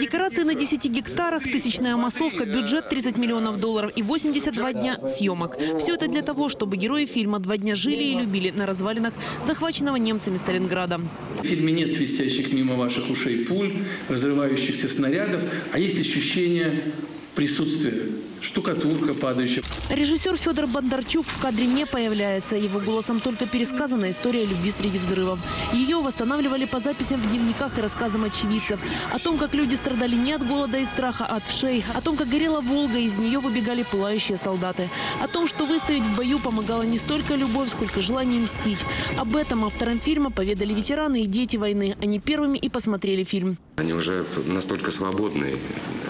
Декорации на 10 гектарах, тысячная массовка, бюджет 30 миллионов долларов и 82 дня съемок. Все это для того, чтобы герои фильма два дня жили и любили на развалинах захваченного немцами Сталинграда. В фильме нет свистящих мимо ваших ушей пуль, разрывающихся снарядов, а есть ощущение присутствия. Штукатурка падающая. Режиссер Фёдор Бондарчук в кадре не появляется. Его голосом только пересказана история любви среди взрывов. Ее восстанавливали по записям в дневниках и рассказам очевидцев. О том, как люди страдали не от голода и страха, а от вшей. О том, как горела Волга, из нее выбегали пылающие солдаты. О том, что выстоять в бою помогала не столько любовь, сколько желание мстить. Об этом авторам фильма поведали ветераны и дети войны. Они первыми и посмотрели фильм. Они уже настолько свободны,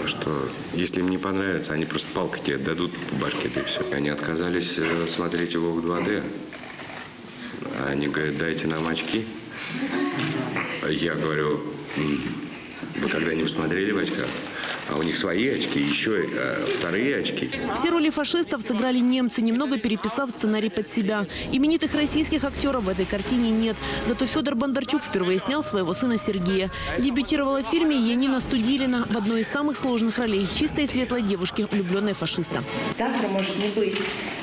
что если им не понравится, они просто палки тебе дадут по башке, да и все. Они отказались смотреть его в 2D. Они говорят, дайте нам очки. Я говорю, вы когда-нибудь смотрели в очках? А у них свои очки, еще вторые очки. Все роли фашистов сыграли немцы, немного переписав сценарий под себя. Именитых российских актеров в этой картине нет. Зато Фёдор Бондарчук впервые снял своего сына Сергея. Дебютировала в фильме Янина Студилина в одной из самых сложных ролей – чистой и светлой девушки, влюбленной фашиста. Завтра может не быть.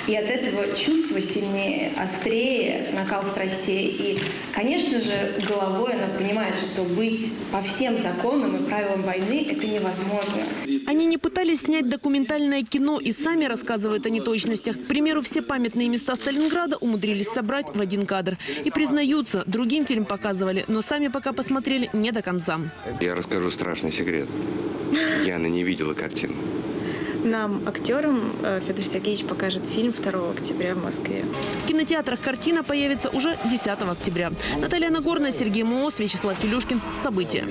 И от этого чувство сильнее, острее, накал страстей. И, конечно же, головой она понимает, что быть по всем законам и правилам войны – это невозможно. Они не пытались снять документальное кино и сами рассказывают о неточностях. К примеру, все памятные места Сталинграда умудрились собрать в один кадр. И признаются, другим фильм показывали, но сами пока посмотрели не до конца. Я расскажу страшный секрет. Яна не видела картину. Нам, актерам, Федор Сергеевич покажет фильм 2 октября в Москве. В кинотеатрах картина появится уже 10 октября. Наталья Нагорная, Сергей Моос, Вячеслав Филюшкин. События.